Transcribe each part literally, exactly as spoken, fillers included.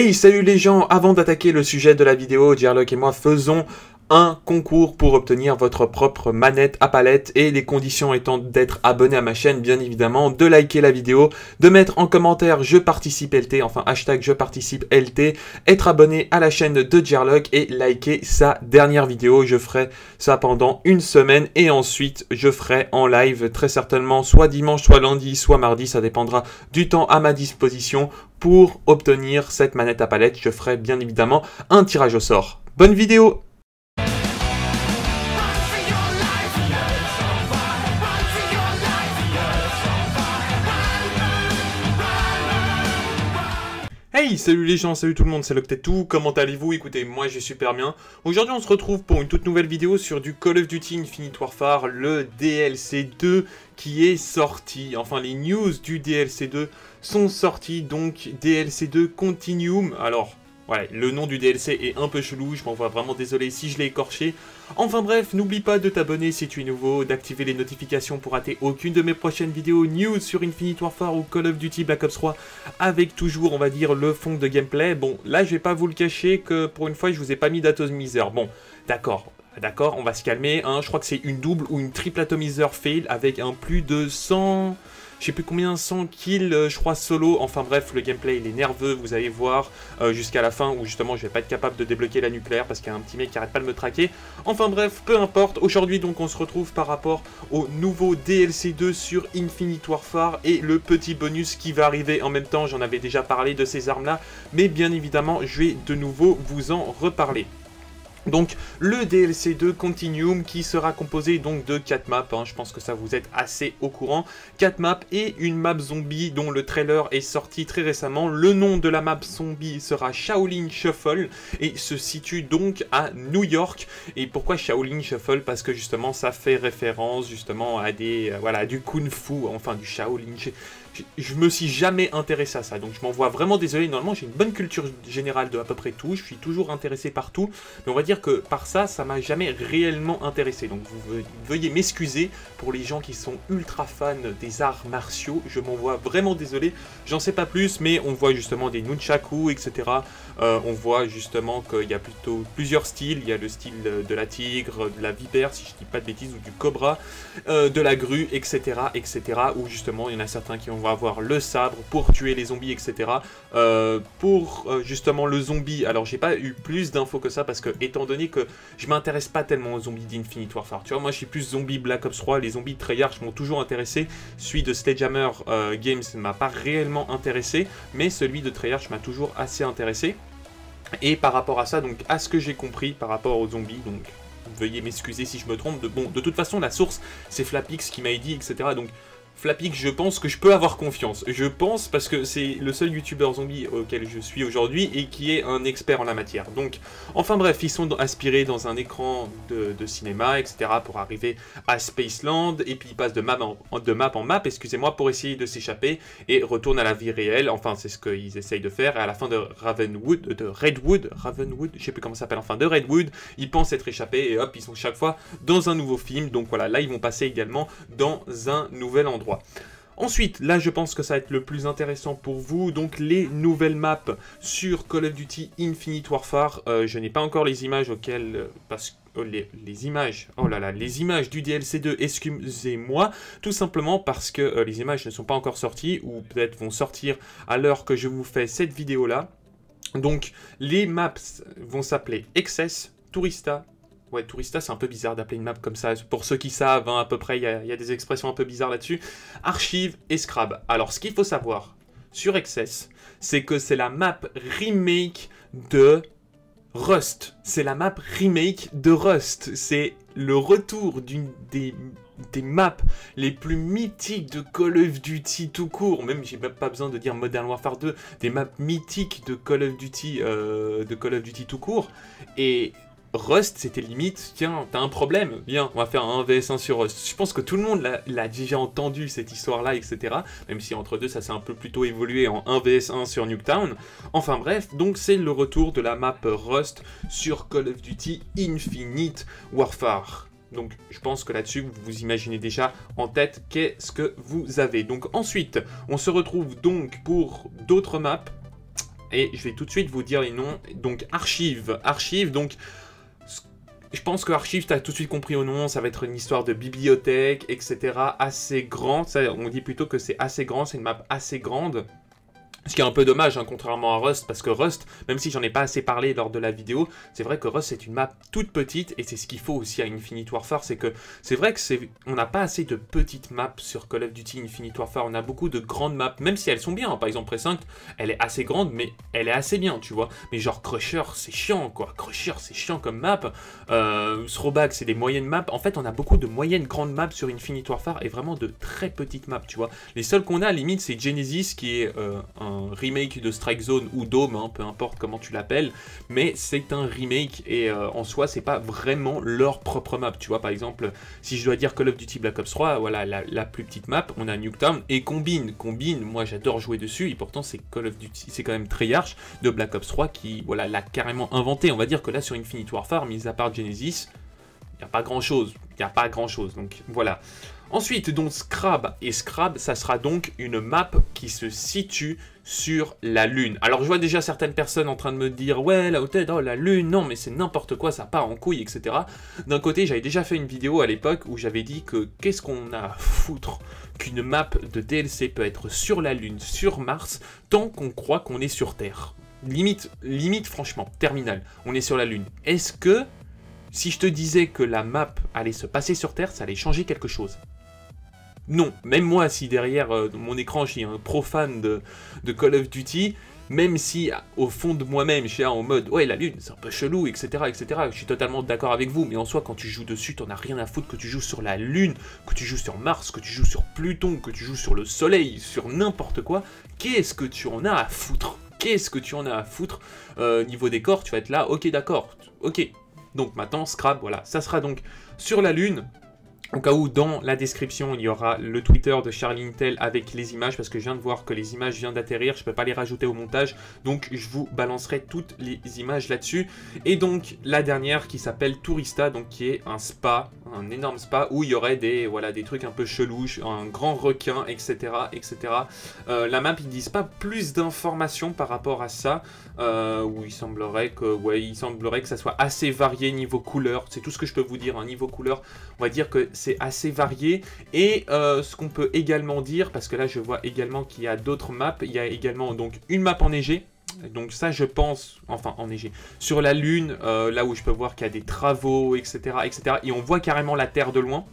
Hey, salut les gens, avant d'attaquer le sujet de la vidéo, Gerlock et moi faisons un concours pour obtenir votre propre manette à palette, et les conditions étant d'être abonné à ma chaîne bien évidemment, de liker la vidéo, de mettre en commentaire je participe L T, enfin hashtag je participe L T, être abonné à la chaîne de Gerlock et liker sa dernière vidéo. Je ferai ça pendant une semaine et ensuite je ferai en live très certainement soit dimanche, soit lundi, soit mardi, ça dépendra du temps à ma disposition pour obtenir cette manette à palette. Je ferai bien évidemment un tirage au sort. Bonne vidéo! Hey, salut les gens, salut tout le monde, c'est LoctetDeux, comment allez-vous? Écoutez, moi je suis super bien. Aujourd'hui on se retrouve pour une toute nouvelle vidéo sur du Call of Duty Infinite Warfare, le D L C deux qui est sorti. Enfin, les news du D L C deux sont sorties, donc D L C deux Continuum. Alors, ouais, le nom du D L C est un peu chelou, je m'en vois vraiment désolé si je l'ai écorché. Enfin bref, n'oublie pas de t'abonner si tu es nouveau, d'activer les notifications pour rater aucune de mes prochaines vidéos news sur Infinite Warfare ou Call of Duty Black Ops trois, avec toujours, on va dire, le fond de gameplay. Bon, là, je vais pas vous le cacher que pour une fois, je vous ai pas mis d'atomiseur. Bon, d'accord, d'accord, on va se calmer, hein. Je crois que c'est une double ou une triple atomiseur fail avec un plus de cent... Je sais plus combien, cent kills, euh, je crois, solo. Enfin bref, le gameplay il est nerveux, vous allez voir, euh, jusqu'à la fin où justement je vais pas être capable de débloquer la nucléaire parce qu'il y a un petit mec qui arrête pas de me traquer. Enfin bref, peu importe. Aujourd'hui donc on se retrouve par rapport au nouveau D L C deux sur Infinite Warfare et le petit bonus qui va arriver en même temps. J'en avais déjà parlé de ces armes là, mais bien évidemment je vais de nouveau vous en reparler. Donc le D L C deux Continuum qui sera composé donc de quatre maps, hein, je pense que ça vous êtes assez au courant, quatre maps et une map zombie dont le trailer est sorti très récemment. Le nom de la map zombie sera Shaolin Shuffle et se situe donc à New York. Et pourquoi Shaolin Shuffle? Parce que justement ça fait référence justement à des euh, voilà, à du Kung Fu, enfin du Shaolin. Je me suis jamais intéressé à ça, donc je m'en vois vraiment désolé. Normalement, j'ai une bonne culture générale de à peu près tout. Je suis toujours intéressé par tout, mais on va dire que par ça, ça m'a jamais réellement intéressé. Donc, vous veuillez m'excuser pour les gens qui sont ultra fans des arts martiaux. Je m'en vois vraiment désolé. J'en sais pas plus, mais on voit justement des nunchaku, et cetera. Euh, on voit justement qu'il y a plutôt plusieurs styles. Il y a le style de la tigre, de la vipère, si je dis pas de bêtises, ou du cobra, euh, de la grue, et cetera, et cetera. Où justement, il y en a certains qui ont avoir le sabre pour tuer les zombies, et cetera. Euh, pour euh, justement le zombie, alors j'ai pas eu plus d'infos que ça parce que étant donné que je m'intéresse pas tellement aux zombies d'Infinite Warfare, tu vois, moi je suis plus zombie Black Ops trois, les zombies de Treyarch m'ont toujours intéressé, celui de Sledgehammer euh, Games ne m'a pas réellement intéressé, mais celui de Treyarch m'a toujours assez intéressé. Et par rapport à ça, donc à ce que j'ai compris par rapport aux zombies, donc veuillez m'excuser si je me trompe, de, bon de toute façon la source c'est Flapix qui m'a dit, et cetera. Donc Flapix, je pense que je peux avoir confiance. Je pense parce que c'est le seul youtubeur zombie auquel je suis aujourd'hui et qui est un expert en la matière. Donc, enfin bref, ils sont aspirés dans un écran de, de cinéma, et cetera pour arriver à Spaceland. Et puis ils passent de map en, de map, en map, excusez-moi, pour essayer de s'échapper et retournent à la vie réelle. Enfin, c'est ce qu'ils essayent de faire. Et à la fin de Ravenwood, de Redwood, Ravenwood, je sais plus comment ça s'appelle, enfin de Redwood, ils pensent être échappés et hop, ils sont chaque fois dans un nouveau film. Donc voilà, là ils vont passer également dans un nouvel endroit. Ensuite, là je pense que ça va être le plus intéressant pour vous, donc les nouvelles maps sur Call of Duty Infinite Warfare. Euh, je n'ai pas encore les images auxquelles... Euh, parce que les, les images... Oh là là, les images du D L C deux, excusez-moi, tout simplement parce que euh, les images ne sont pas encore sorties, ou peut-être vont sortir à l'heure que je vous fais cette vidéo-là. Donc les maps vont s'appeler Excess, Tourista... Ouais, Tourista, c'est un peu bizarre d'appeler une map comme ça. Pour ceux qui savent, hein, à peu près, il y, y a des expressions un peu bizarres là-dessus. Archive et Scrab. Alors, ce qu'il faut savoir sur Excess, c'est que c'est la map remake de Rust. C'est la map remake de Rust. C'est le retour d'une des... des maps les plus mythiques de Call of Duty tout court, même j'ai même pas besoin de dire Modern Warfare deux, des maps mythiques de Call of Duty, euh, de Call of Duty tout court. Et... Rust, c'était limite, tiens, t'as un problème, viens, on va faire un un v un sur Rust. Je pense que tout le monde l'a déjà entendu, cette histoire-là, et cetera. Même si entre deux, ça s'est un peu plutôt évolué en un v un sur Nuketown. Enfin bref, donc c'est le retour de la map Rust sur Call of Duty Infinite Warfare. Donc je pense que là-dessus, vous vous imaginez déjà en tête qu'est-ce que vous avez. Donc ensuite, on se retrouve donc pour d'autres maps. et je vais tout de suite vous dire les noms. Donc Archive, Archive, donc je pense que Archive, tu as tout de suite compris au nom, ça va être une histoire de bibliothèque, et cetera. Assez grande, ça, on dit plutôt que c'est assez grand, c'est une map assez grande. Ce qui est un peu dommage, hein, contrairement à Rust, parce que Rust, même si j'en ai pas assez parlé lors de la vidéo, c'est vrai que Rust c'est une map toute petite, et c'est ce qu'il faut aussi à Infinite Warfare, c'est que c'est vrai que c'est on n'a pas assez de petites maps sur Call of Duty Infinite Warfare, on a beaucoup de grandes maps, même si elles sont bien, hein. Par exemple Press Inc, elle est assez grande, mais elle est assez bien, tu vois, mais genre Crusher, c'est chiant, quoi, Crusher, c'est chiant comme map, euh, Throwback, c'est des moyennes maps, en fait, on a beaucoup de moyennes grandes maps sur Infinite Warfare, et vraiment de très petites maps, tu vois, les seules qu'on a, à limite, c'est Genesis, qui est euh, un remake de Strike Zone ou Dome, hein, peu importe comment tu l'appelles, mais c'est un remake et euh, en soi c'est pas vraiment leur propre map, tu vois. Par exemple, si je dois dire Call of Duty Black Ops trois, voilà la, la plus petite map, on a Nuketown et Combine, Combine, moi j'adore jouer dessus et pourtant c'est Call of Duty, c'est quand même Treyarch de Black Ops trois qui voilà l'a carrément inventé. On va dire que là sur Infinite Warfare, mis à part Genesis, il n'y a pas grand chose, il n'y a pas grand chose, donc voilà. Ensuite, donc Scrab, et Scrab, ça sera donc une map qui se situe sur la Lune. Alors, je vois déjà certaines personnes en train de me dire « Ouais, la hôtel, oh, la Lune, non, mais c'est n'importe quoi, ça part en couille, et cetera » D'un côté, j'avais déjà fait une vidéo à l'époque où j'avais dit que « Qu'est-ce qu'on a à foutre qu'une map de D L C peut être sur la Lune, sur Mars, tant qu'on croit qu'on est sur Terre ?» Limite, limite, franchement, terminal, on est sur la Lune. Est-ce que, si je te disais que la map allait se passer sur Terre, ça allait changer quelque chose ? Non, même moi, si derrière euh, mon écran, je suis un profane de, de Call of Duty, même si au fond de moi-même, je suis là en mode « Ouais, la Lune, c'est un peu chelou, et cetera et cetera » Je suis totalement d'accord avec vous, mais en soi, quand tu joues dessus, t'en as rien à foutre que tu joues sur la Lune, que tu joues sur Mars, que tu joues sur Pluton, que tu joues sur le Soleil, sur n'importe quoi. Qu'est-ce que tu en as à foutre? Qu'est-ce que tu en as à foutre euh, niveau décor, tu vas être là « Ok, d'accord, ok. » Donc maintenant, Scrab, voilà, ça sera donc sur la Lune. Au cas où, dans la description, il y aura le Twitter de Charlie Intel avec les images, parce que je viens de voir que les images viennent d'atterrir, je ne peux pas les rajouter au montage, donc je vous balancerai toutes les images là-dessus. Et donc, la dernière qui s'appelle Tourista, donc qui est un spa, un énorme spa, où il y aurait des, voilà, des trucs un peu chelouches, un grand requin, et cetera et cetera. Euh, la map, ils ne disent pas plus d'informations par rapport à ça, euh, où il semblerait que, ouais, il semblerait que ça soit assez varié niveau couleur, c'est tout ce que je peux vous dire, hein, niveau couleur, on va dire que c'est assez varié. Et euh, ce qu'on peut également dire, parce que là je vois également qu'il y a d'autres maps, il y a également donc une map enneigée, donc ça je pense, enfin enneigée, sur la Lune, euh, là où je peux voir qu'il y a des travaux, etc., etc., et on voit carrément la Terre de loin.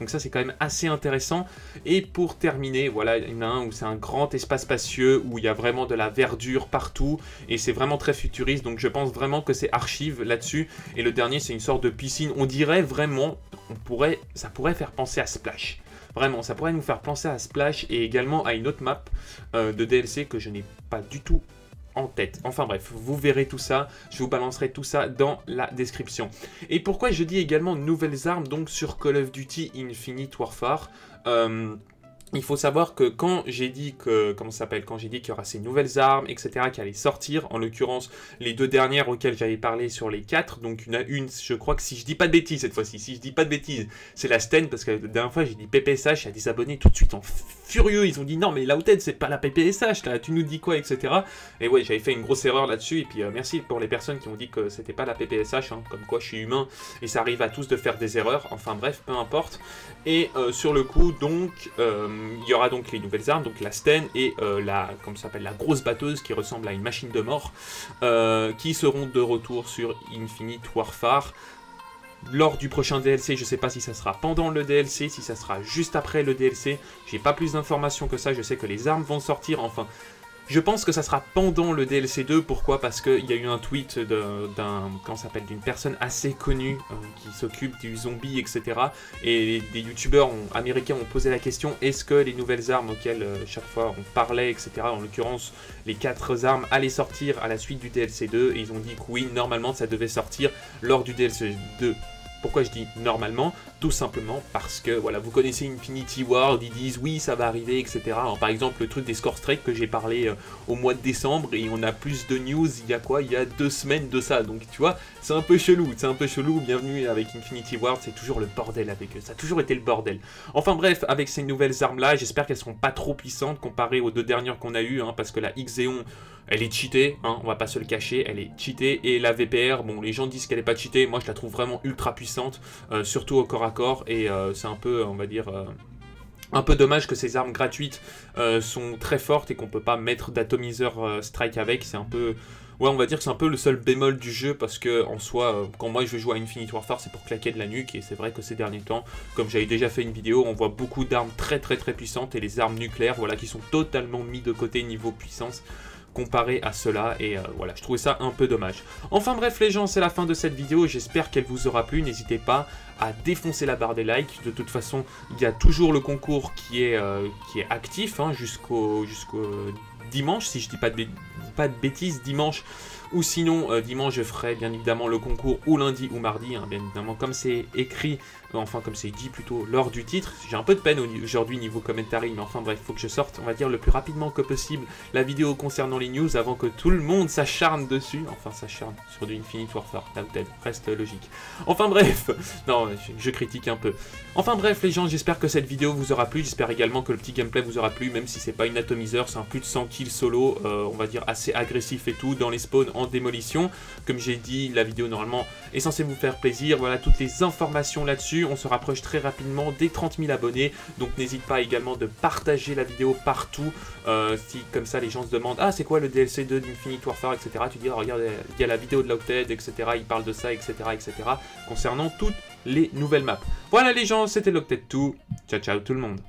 Donc ça, c'est quand même assez intéressant. Et pour terminer, voilà, il y en a un où c'est un grand espace spacieux, où il y a vraiment de la verdure partout, et c'est vraiment très futuriste, donc je pense vraiment que c'est Archive là-dessus. Et le dernier, c'est une sorte de piscine, on dirait vraiment, on pourrait, ça pourrait faire penser à Splash. Vraiment, ça pourrait nous faire penser à Splash, et également à une autre map euh, de D L C que je n'ai pas du tout en tête. Enfin bref, vous verrez tout ça, je vous balancerai tout ça dans la description. Et pourquoi je dis également nouvelles armes donc sur Call of Duty Infinite Warfare, euh, il faut savoir que quand j'ai dit que, comment ça s'appelle, quand j'ai dit qu'il y aura ces nouvelles armes, et cetera, qui allaient sortir, en l'occurrence, les deux dernières auxquelles j'avais parlé sur les quatre, donc une à une, je crois que si je dis pas de bêtises cette fois-ci, si je dis pas de bêtises, c'est la Sten, parce que la dernière fois j'ai dit P P S H, il y a des abonnés tout de suite en furieux, ils ont dit non mais LoctetDeux c'est pas la P P S H, là, tu nous dis quoi, et cetera. Et ouais, j'avais fait une grosse erreur là-dessus, et puis euh, merci pour les personnes qui ont dit que c'était pas la P P S H, hein, comme quoi je suis humain, et ça arrive à tous de faire des erreurs, enfin bref, peu importe. Et euh, sur le coup, donc, euh, il y aura donc les nouvelles armes, donc la Sten et euh, la, comme ça s'appelle, la grosse batteuse qui ressemble à une machine de mort, euh, qui seront de retour sur Infinite Warfare lors du prochain D L C. Je sais pas si ça sera pendant le D L C, si ça sera juste après le D L C, j'ai pas plus d'informations que ça, je sais que les armes vont sortir, enfin... Je pense que ça sera pendant le D L C deux, pourquoi? Parce qu'il y a eu un tweet d'un, comment ça s'appelle, d'une personne assez connue euh, qui s'occupe du zombie, et cetera. Et des youtubeurs américains ont posé la question, est-ce que les nouvelles armes auxquelles euh, chaque fois on parlait, et cetera, en l'occurrence, les quatre armes allaient sortir à la suite du D L C deux, et ils ont dit que oui, normalement ça devait sortir lors du D L C deux. Pourquoi je dis normalement? Tout simplement parce que, voilà, vous connaissez Infinity Ward, ils disent oui, ça va arriver, et cetera. Alors, par exemple, le truc des score strike que j'ai parlé euh, au mois de décembre, et on a plus de news, il y a quoi? Il y a deux semaines de ça, donc tu vois, c'est un peu chelou, c'est un peu chelou, bienvenue avec Infinity Ward, c'est toujours le bordel avec eux, ça a toujours été le bordel. Enfin bref, avec ces nouvelles armes-là, j'espère qu'elles seront pas trop puissantes comparées aux deux dernières qu'on a eues, hein, parce que la Xeon, elle est cheatée, hein, on va pas se le cacher, elle est cheatée, et la V P R, bon, les gens disent qu'elle est pas cheatée, moi je la trouve vraiment ultra puissante, euh, surtout au corps à corps, et euh, c'est un peu, on va dire... Euh un peu dommage que ces armes gratuites euh, sont très fortes et qu'on peut pas mettre d'atomiseur euh, strike avec. C'est un peu... Ouais, on va dire que c'est un peu le seul bémol du jeu parce que, en soi, euh, quand moi je joue à Infinite Warfare, c'est pour claquer de la nuque. Et c'est vrai que ces derniers temps, comme j'avais déjà fait une vidéo, on voit beaucoup d'armes très très très puissantes et les armes nucléaires, voilà, qui sont totalement mis de côté niveau puissance comparé à cela, et euh, voilà, je trouvais ça un peu dommage. Enfin bref les gens, c'est la fin de cette vidéo, j'espère qu'elle vous aura plu, n'hésitez pas à défoncer la barre des likes, de toute façon il y a toujours le concours qui est, euh, qui est actif hein, jusqu'au jusqu'au dimanche, si je dis pas de, pas de bêtises, dimanche, ou sinon euh, dimanche je ferai bien évidemment le concours ou lundi ou mardi, hein, bien évidemment comme c'est écrit, euh, enfin comme c'est dit plutôt lors du titre, j'ai un peu de peine aujourd'hui niveau commentary, mais enfin bref, faut que je sorte, on va dire le plus rapidement que possible la vidéo concernant les news avant que tout le monde s'acharne dessus, enfin s'acharne sur du Infinite Warfare, là où t'es, reste logique. Enfin bref, non je, je critique un peu. Enfin bref les gens, j'espère que cette vidéo vous aura plu, j'espère également que le petit gameplay vous aura plu, même si c'est pas une atomiseur, c'est un plus de cent kills solo, euh, on va dire assez agressif et tout, dans les spawns en démolition. Comme j'ai dit, la vidéo normalement est censée vous faire plaisir, voilà toutes les informations là-dessus, on se rapproche très rapidement des trente mille abonnés, donc n'hésite pas également de partager la vidéo partout, euh, si comme ça les gens se demandent « Ah c'est quoi le D L C deux d'Infinite Warfare ?» et cetera. Tu dis oh, « Regarde, il y a la vidéo de LoctetDeux, et cetera, il parle de ça, et cetera et cetera » concernant toutes les nouvelles maps. Voilà les gens, c'était LoctetDeux, ciao ciao tout le monde.